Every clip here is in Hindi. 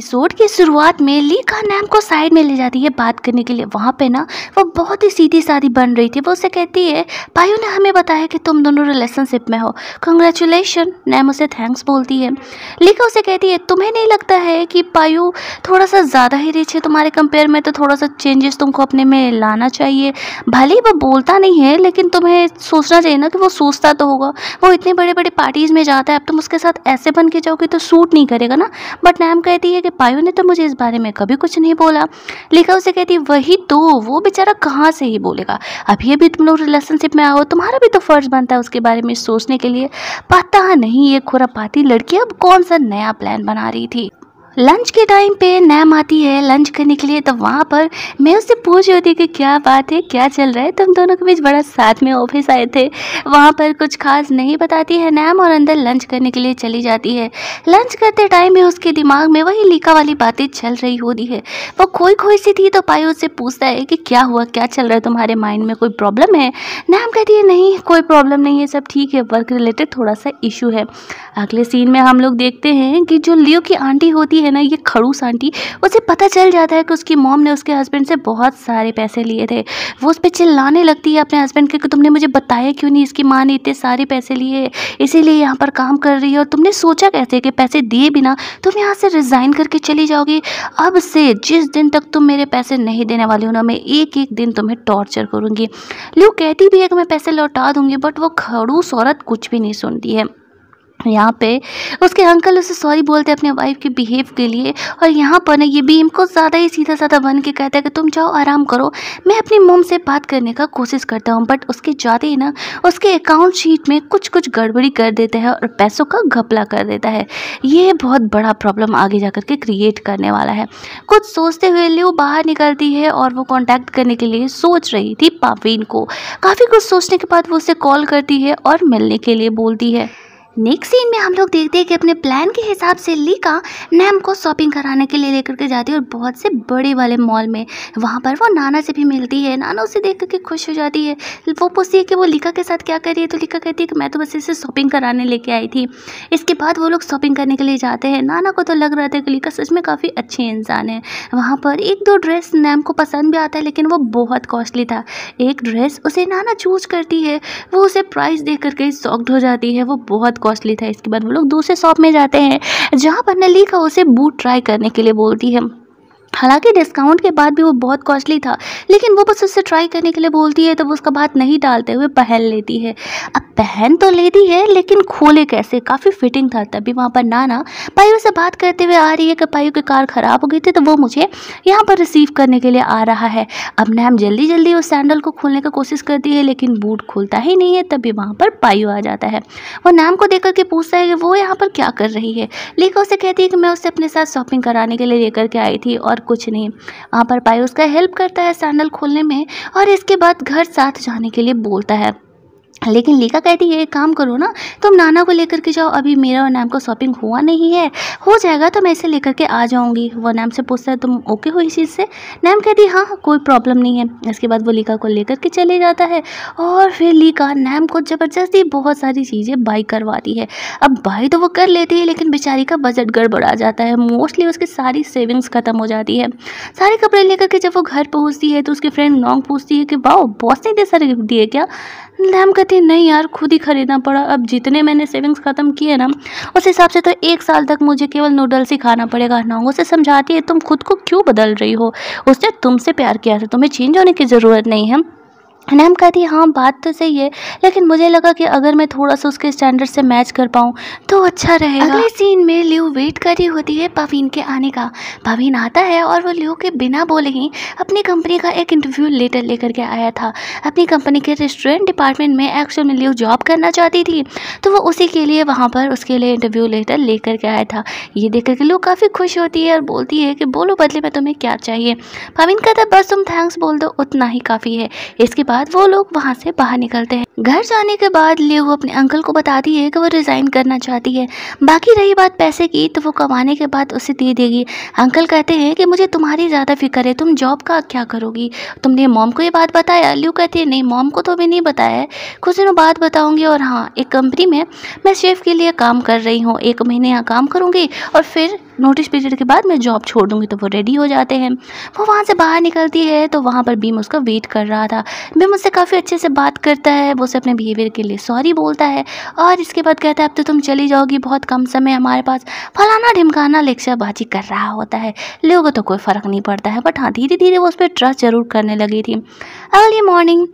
एपिसोड की शुरुआत में ली का नाम को साइड में ले जाती है बात करने के लिए। वहाँ पे ना वो बहुत ही सीधी सादी बन रही थी। वो उसे कहती है, भाइयों ने हमें बताया कि तुम दोनों रिलेशनशिप में हो, कंग्रेचुलेशन। नैम उसे थैंक्स बोलती है। ली का उसे कहती है, तुम्हें नहीं लगता है कि पायू थोड़ा सा ज़्यादा ही रिच है तुम्हारे कंपेयर में, तो थोड़ा सा चेंजेस तुमको अपने में लाना चाहिए। भले ही वो बोलता नहीं है लेकिन तुम्हें सोचना चाहिए ना कि वो सोचता तो होगा। वो इतने बड़े बड़े पार्टीज़ में जाता है, अब तुम उसके साथ ऐसे बन के जाओगे तो सूट नहीं करेगा ना। बट नैम कहती है कि पायू ने तो मुझे इस बारे में कभी कुछ नहीं बोला। लिखा उसे कहती है, वही तो, वो बेचारा कहाँ से ही बोलेगा। अभी अभी तुम लोग रिलेशनशिप में आओ, तुम्हारा भी तो फर्ज बनता है उसके बारे में सोचने के लिए। पता नहीं ये खुरापाती लड़की अब कौन सा नया प्लान बना रही थी। लंच के टाइम पे नैम आती है लंच करने के लिए, तब वहाँ पर मैं उससे पूछ रही होती कि क्या बात है, क्या चल रहा है, तुम दोनों के बीच बड़ा साथ में ऑफिस आए थे। वहाँ पर कुछ खास नहीं बताती है नैम और अंदर लंच करने के लिए चली जाती है। लंच करते टाइम भी उसके दिमाग में वही लीका वाली बातें चल रही होती है। वो खोई खोई सी थी, तो पायू उससे पूछता है कि क्या हुआ, क्या चल रहा है तुम्हारे माइंड में, कोई प्रॉब्लम है। नैम कहती है, नहीं कोई प्रॉब्लम नहीं है, सब ठीक है, वर्क रिलेटेड थोड़ा सा इशू है। अगले सीन में हम लोग देखते हैं कि जो लियो की आंटी होती है ना, ये खड़ूस आंटी, उसे पता चल जाता है कि उसकी मॉम ने उसके हस्बैंड से बहुत सारे पैसे लिए थे। वो उस पर चिल्लाने लगती है अपने हस्बैंड के कि तुमने मुझे बताया क्यों नहीं, इसकी माँ ने इतने सारे पैसे लिए, इसीलिए यहाँ पर काम कर रही है, और तुमने सोचा कैसे कि पैसे दिए बिना तुम यहाँ से रिज़ाइन करके चली जाओगी। अब से जिस दिन तक तुम मेरे पैसे नहीं देने वाले हो ना, मैं एक एक दिन तुम्हें टॉर्चर करूँगी। लियो कहती भी है कि मैं पैसे लौटा दूँगी, बट वो खड़ूस औरत कुछ भी नहीं सुनती है। यहाँ पे उसके अंकल उसे सॉरी बोलते हैं अपने वाइफ के बिहेव के लिए, और यहाँ पर ना ये भी इनको ज़्यादा ही सीधा साधा बन के कहता है कि तुम जाओ आराम करो, मैं अपनी मॉम से बात करने का कोशिश करता हूँ। बट उसके जाते ही ना उसके अकाउंट शीट में कुछ कुछ गड़बड़ी कर देता है और पैसों का घपला कर देता है। ये बहुत बड़ा प्रॉब्लम आगे जा कर के क्रिएट करने वाला है। कुछ सोचते हुए लियो बाहर निकलती है और वो कॉन्टैक्ट करने के लिए सोच रही थी पावीन को। काफ़ी कुछ सोचने के बाद वो उसे कॉल करती है और मिलने के लिए बोलती है। नेक्स्ट सीन में हम लोग देखते हैं कि अपने प्लान के हिसाब से लीका नैम को शॉपिंग कराने के लिए लेकर के जाती है और बहुत से बड़े वाले मॉल में। वहाँ पर वो नाना से भी मिलती है। नाना उसे देख करके खुश हो जाती है। वो पूछती है कि वो लीका के साथ क्या कर रही है, तो लीका कहती है कि मैं तो बस इसे शॉपिंग कराने लेके आई थी। इसके बाद वो लोग शॉपिंग करने के लिए जाते हैं। नाना को तो लग रहा था कि लीका सच में काफ़ी अच्छे इंसान है। वहाँ पर एक दो ड्रेस नैम को पसंद भी आता है, लेकिन वो बहुत कॉस्टली था। एक ड्रेस उसे नाना चूज करती है, वो उसे प्राइस देख करके शॉक्ड हो जाती है, वो बहुत कॉस्टली था। इसके बाद वो लोग दूसरे शॉप में जाते हैं जहाँ पर लीका उसे बूट ट्राई करने के लिए बोलती है। हालांकि डिस्काउंट के बाद भी वो बहुत कॉस्टली था, लेकिन वो बस उससे ट्राई करने के लिए बोलती है, तो वो उसका बात नहीं टालते हुए पहन लेती है। अब पहन तो लेती है लेकिन खोले कैसे, काफ़ी फिटिंग था। तभी वहाँ पर नाना पायू से बात करते हुए आ रही है कि पायू की कार ख़राब हो गई थी, तो वो मुझे यहाँ पर रिसीव करने के लिए आ रहा है। अब नैम जल्दी जल्दी उस सैंडल को खोलने की कोशिश करती है, लेकिन बूट खुलता ही नहीं है। तभी वहाँ पर पायू आ जाता है। वो नैम को देख करके पूछता है कि वो यहाँ पर क्या कर रही है। लीका उसे कहती है कि मैं उसे अपने साथ शॉपिंग कराने के लिए लेकर के आई थी और कुछ नहीं। वहाँ पर पायू उसका हेल्प करता है सैंडल खोलने में और इसके बाद घर साथ जाने के लिए बोलता है। लेकिन लीका कहती है, एक काम करो ना, तुम नाना को लेकर के जाओ, अभी मेरा और नैम को शॉपिंग हुआ नहीं है, हो जाएगा तो मैं इसे लेकर के आ जाऊंगी। वो नैम से पूछता है, तुम ओके हो इस चीज़ से? नैम कहती है, हाँ कोई प्रॉब्लम नहीं है। इसके बाद वो लीका को लेकर के चले जाता है और फिर लीका नैम को ज़बरदस्ती बहुत सारी चीज़ें बाई करवाती है। अब बाई तो वो कर लेती है, लेकिन बेचारी का बजट गड़बड़ा जाता है, मोस्टली उसकी सारी सेविंग्स ख़त्म हो जाती है। सारे कपड़े लेकर के जब वो घर पहुँचती है तो उसकी फ्रेंड नॉन्ग पूछती है कि वाओ, बॉस ने इतने सारे गिफ्ट दिए क्या? नैम कहती नहीं यार, खुद ही खरीदना पड़ा। अब जितने मैंने सेविंग्स ख़त्म किए ना, उस हिसाब से तो एक साल तक मुझे केवल नूडल्स ही खाना पड़ेगा। नौंगों से समझाती है, तुम खुद को क्यों बदल रही हो, उसने तुमसे प्यार किया था, तुम्हें चेंज होने की ज़रूरत नहीं है। नैम कहती है, हाँ बात तो सही है, लेकिन मुझे लगा कि अगर मैं थोड़ा सा उसके स्टैंडर्ड से मैच कर पाऊँ तो अच्छा रहेगा। अगले सीन में लियो वेट कर रही होती है पावीन के आने का। पावीन आता है और वो लियो के बिना बोले ही अपनी कंपनी का एक इंटरव्यू लेटर लेकर के आया था। अपनी कंपनी के रेस्टोरेंट डिपार्टमेंट में एक्चुअल में लियो जॉब करना चाहती थी, तो वो उसी के लिए वहाँ पर उसके लिए इंटरव्यू लेटर लेकर के आया था। ये देख कर के लियो काफ़ी खुश होती है और बोलती है कि बोलो बदले में तुम्हें क्या चाहिए। पावीन कहता है, बस तुम थैंक्स बोल दो, उतना ही काफ़ी है। इसके बाद वो लोग वहाँ से बाहर निकलते हैं। घर जाने के बाद लियो अपने अंकल को बताती है कि वो रिज़ाइन करना चाहती है। बाकी रही बात पैसे की, तो वो कमाने के बाद उसे दे देगी। अंकल कहते हैं कि मुझे तुम्हारी ज़्यादा फिक्र है, तुम जॉब का क्या करोगी, तुमने मॉम को ये बात बताया? लियो कहती है, नहीं मॉम को तो भी नहीं बताया है, कुछ दिनों बाद बताऊँगी। और हाँ, एक कंपनी में मैं शेफ़ के लिए काम कर रही हूँ, 1 महीने यहाँ काम करूँगी और फिर नोटिस पीरियड के बाद मैं जॉब छोड़ दूँगी। तो वो रेडी हो जाते हैं, वो वहाँ से बाहर निकलती है तो वहाँ पर भीम उसका वेट कर रहा था। भीम उससे काफ़ी अच्छे से बात करता है, वो उसे अपने बिहेवियर के लिए सॉरी बोलता है और इसके बाद कहता है अब तो तुम चली जाओगी, बहुत कम समय हमारे पास, फलाना ढिमकाना लेक्चरबाजी कर रहा होता है। लोगों को तो कोई फ़र्क नहीं पड़ता है, बट हाँ धीरे धीरे वो उस पर ट्रस्ट ज़रूर करने लगी थी। अर्ली मॉर्निंग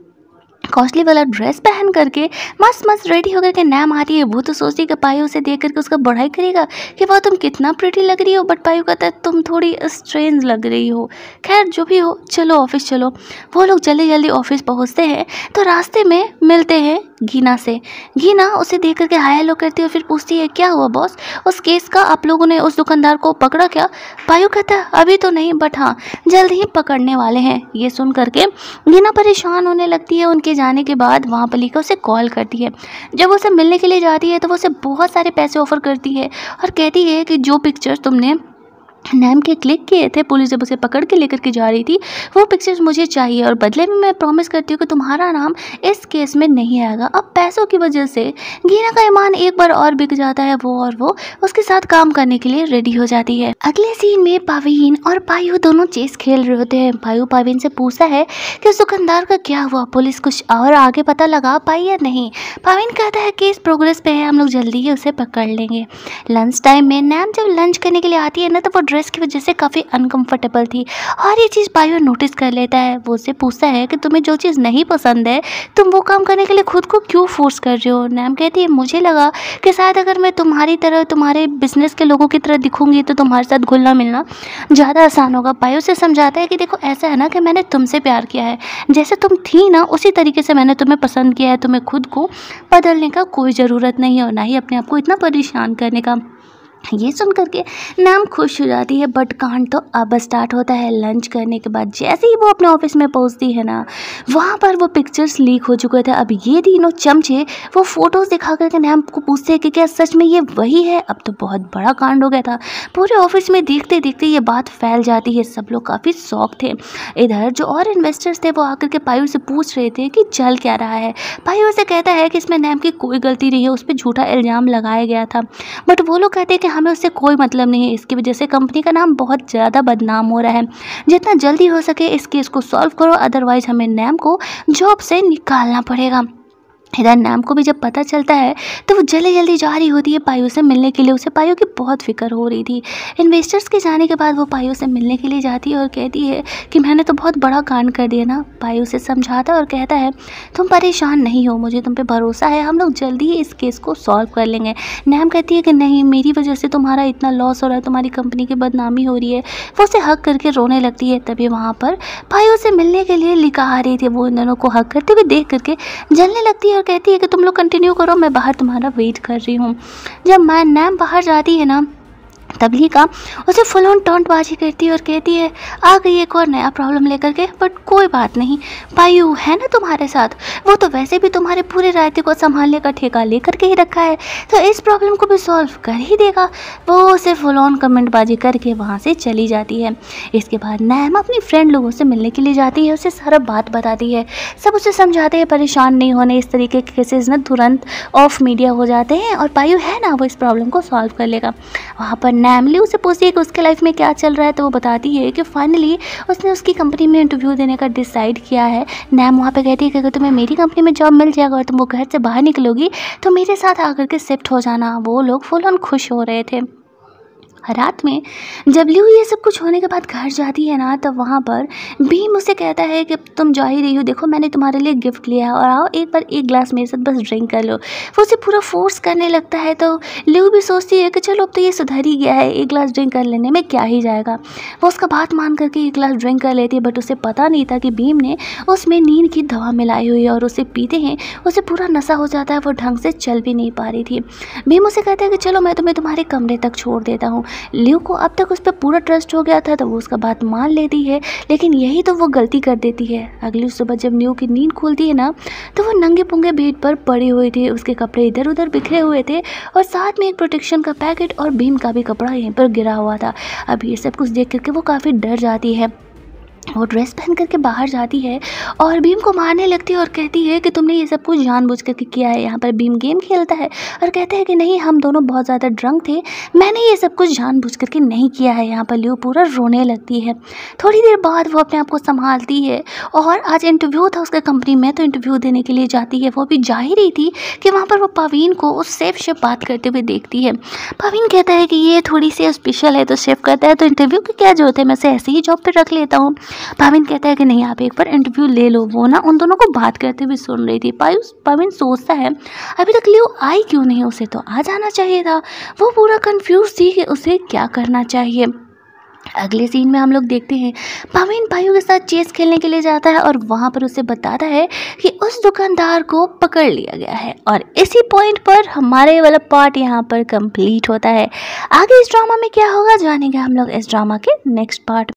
कॉस्टली वाला ड्रेस पहन करके मस्त मस्त रेडी होकर के नाम आती है। वो तो सोचती है कि पायू उसे देख करके उसका बढ़ाई करेगा कि वाह तुम कितना प्रिटी लग रही हो, बट पायू कहता है तुम थोड़ी स्ट्रेंज लग रही हो। खैर जो भी हो चलो ऑफिस चलो। वो लोग जल्दी जल्दी ऑफिस पहुंचते हैं तो रास्ते में मिलते हैं गीना से। गीना उसे देख करके हाय हेलो करती है और फिर पूछती है क्या हुआ बॉस, उस केस का आप लोगों ने उस दुकानदार को पकड़ा क्या? पायू कहता है अभी तो नहीं, बट हाँ जल्द ही पकड़ने वाले हैं। ये सुन करके गीना परेशान होने लगती है। उनके जाने के बाद वहाँ पर लेकर उसे कॉल करती है। जब उसे मिलने के लिए जाती है तो वो उसे बहुत सारे पैसे ऑफर करती है और कहती है कि जो पिक्चर्स तुमने नाम के क्लिक किए थे, पुलिस जब उसे पकड़ के लेकर के जा रही थी, वो पिक्चर्स मुझे चाहिए और बदले में मैं प्रॉमिस करती हूँ कि तुम्हारा नाम इस केस में नहीं आएगा। अब पैसों की वजह से गीना का ईमान एक बार और बिक जाता है, वो उसके साथ काम करने के लिए रेडी हो जाती है। अगले सीन में पावीन और पायू दोनों चेस खेल रहे होते हैं। पायू पावीन से पूछता है कि उस दुकानदार का क्या हुआ, पुलिस कुछ और आगे पता लगा पाई या नहीं? पावीन कहता है केस प्रोग्रेस पे है, हम लोग जल्दी ही उसे पकड़ लेंगे। लंच टाइम में नाम जब लंच करने के लिए आती है ना तो वो ड्रेस की वजह से काफ़ी अनकंफर्टेबल थी और ये चीज़ पायू नोटिस कर लेता है। वो उसे पूछता है कि तुम्हें जो चीज़ नहीं पसंद है तुम वो काम करने के लिए खुद को क्यों फोर्स कर रहे हो? नाम कहती है मुझे लगा कि शायद अगर मैं तुम्हारी तरह, तुम्हारे बिजनेस के लोगों की तरह दिखूंगी तो तुम्हारे साथ घुलना मिलना ज़्यादा आसान होगा। पायू से समझाता है कि देखो ऐसा है ना कि मैंने तुमसे प्यार किया है, जैसे तुम थी ना उसी तरीके से मैंने तुम्हें पसंद किया है। तुम्हें खुद को बदलने का कोई ज़रूरत नहीं है और ना ही अपने आप को इतना परेशान करने का। ये सुन करके नाम खुश हो जाती है, बट कांड तो अब स्टार्ट होता है। लंच करने के बाद जैसे ही वो अपने ऑफिस में पहुंचती है ना, वहाँ पर वो पिक्चर्स लीक हो चुके थे। अब ये तीनों चमचे वो फोटोज़ दिखा करके नाम को पूछते हैं कि क्या सच में ये वही है? अब तो बहुत बड़ा कांड हो गया था। पूरे ऑफिस में देखते देखते ये बात फैल जाती है, सब लोग काफ़ी शॉक थे। इधर जो और इन्वेस्टर्स थे वो आकर के पायू से पूछ रहे थे कि चल क्या रहा है। पायू उसे कहता है कि इसमें नाम की कोई गलती नहीं है, उस पर झूठा इल्ज़ाम लगाया गया था, बट वो लोग कहते हैं कि हमें उससे कोई मतलब नहीं है। इसकी वजह से कंपनी का नाम बहुत ज़्यादा बदनाम हो रहा है, जितना जल्दी हो सके इस केस को सॉल्व करो, अदरवाइज़ हमें नैम को जॉब से निकालना पड़ेगा। इधर नाम को भी जब पता चलता है तो वो जल्दी जल्दी जा रही होती है पायू से मिलने के लिए। उसे पायू की बहुत फिक्र हो रही थी। इन्वेस्टर्स के जाने के बाद वो पायू से मिलने के लिए जाती है और कहती है कि मैंने तो बहुत बड़ा कांड कर दिया ना। पायू से समझाता है और कहता है तुम परेशान नहीं हो, मुझे तुम पे भरोसा है, हम लोग जल्दी ही इस केस को सॉल्व कर लेंगे। नाम कहती है कि नहीं, मेरी वजह से तुम्हारा इतना लॉस हो रहा है, तुम्हारी कंपनी की बदनामी हो रही है। वो उसे हक करके रोने लगती है। तभी वहाँ पर पायू से मिलने के लिए लिखा आ रही थी। वो इन दोनों को हक करते हुए देख करके जलने लगती है और कहती है कि तुम लोग कंटिन्यू करो, मैं बाहर तुम्हारा वेट कर रही हूँ। जब मैं नाम बाहर जाती है ना तभी का उसे फुल ऑन टोंटबाजी करती है और कहती है आ गई एक और नया प्रॉब्लम लेकर के, बट कोई बात नहीं, पायू है ना तुम्हारे साथ, वो तो वैसे भी तुम्हारे पूरे रायते को संभालने का ठेका लेकर के ही रखा है, तो इस प्रॉब्लम को भी सॉल्व कर ही देगा। वो उसे फुल ऑन कमेंटबाजी करके वहाँ से चली जाती है। इसके बाद नैम अपनी फ्रेंड लोगों से मिलने के लिए जाती है, उसे सारा बात बताती है, सब उसे समझाते हैं परेशान नहीं होने। इस तरीके के केसेस ना तुरंत ऑफ मीडिया हो जाते हैं और पायू है ना वो इस प्रॉब्लम को सॉल्व कर लेगा। वहाँ पर फैमिली उसे पूछती है कि उसके लाइफ में क्या चल रहा है, तो वो बताती है कि फाइनली उसने उसकी कंपनी में इंटरव्यू देने का डिसाइड किया है। नैम वहाँ पे कहती है कि अगर तुम्हें मेरी कंपनी में जॉब मिल जाएगा और तुम वो घर से बाहर निकलोगी तो मेरे साथ आकर के शिफ्ट हो जाना। वो लोग फुल ऑन खुश हो रहे थे। रात में जब लियू ये सब कुछ होने के बाद घर जाती है ना तो वहाँ पर भीम उसे कहता है कि तुम जा ही रही हो, देखो मैंने तुम्हारे लिए गिफ्ट लिया है और आओ एक बार एक ग्लास मेरे साथ बस ड्रिंक कर लो। वो उसे पूरा फोर्स करने लगता है। तो लियू भी सोचती है कि चलो अब तो ये सुधर ही गया है, एक ग्लास ड्रिंक कर लेने में क्या ही जाएगा। वो उसका बात मान करके एक ग्लास ड्रिंक कर लेती है, बट उसे पता नहीं था कि भीम ने उसमें नींद की दवा मिलाई हुई है और उसे पीते हैं उसे पूरा नशा हो जाता है, वो ढंग से चल भी नहीं पा रही थी। भीम उसे कहता है कि चलो मैं तुम्हें तुम्हारे कमरे तक छोड़ देता हूँ। लियू को अब तक उस पर पूरा ट्रस्ट हो गया था तो वो उसका बात मान लेती है, लेकिन यही तो वो गलती कर देती है। अगली सुबह जब लियू की नींद खुलती है ना तो वो नंगे पुंगे बेड पर पड़ी हुई थी, उसके कपड़े इधर उधर बिखरे हुए थे और साथ में एक प्रोटेक्शन का पैकेट और भीम का भी कपड़ा यहीं पर गिरा हुआ था। अब ये सब कुछ देख करके वो काफ़ी डर जाती है। वो ड्रेस पहन करके बाहर जाती है और भीम को मारने लगती है और कहती है कि तुमने ये सब कुछ जानबूझ करके किया है। यहाँ पर भीम गेम खेलता है और कहता है कि नहीं, हम दोनों बहुत ज़्यादा ड्रंक थे, मैंने ये सब कुछ जानबूझ करके नहीं किया है। यहाँ पर ल्यू पूरा रोने लगती है। थोड़ी देर बाद वो अपने आप को संभालती है और आज इंटरव्यू था उसके कंपनी में, तो इंटरव्यू देने के लिए जाती है। वो भी जा ही रही थी कि वहाँ पर वो पावीन को उस सेफ से बात करते हुए देखती है। पावीन कहता है कि ये थोड़ी सी स्पेशल है, तो शेफ कहता है तो इंटरव्यू की क्या जरूरत है, मैं से ऐसे ही जॉब पर रख लेता हूँ। पावीन कहता है कि नहीं, आप एक बार इंटरव्यू ले लो। वो ना उन दोनों को बात करते हुए सुन रही थी। पावीन सोचता है अभी तक ल्यू आई क्यों नहीं, उसे तो आ जाना चाहिए था। वो पूरा कंफ्यूज थी कि उसे क्या करना चाहिए। अगले सीन में हम लोग देखते हैं पावीन भाइयों के साथ चेस खेलने के लिए जाता है और वहाँ पर उसे बताता है कि उस दुकानदार को पकड़ लिया गया है। और इसी पॉइंट पर हमारे वाला पार्ट यहाँ पर कंप्लीट होता है। आगे इस ड्रामा में क्या होगा जानेंगे हम लोग इस ड्रामा के नेक्स्ट पार्ट।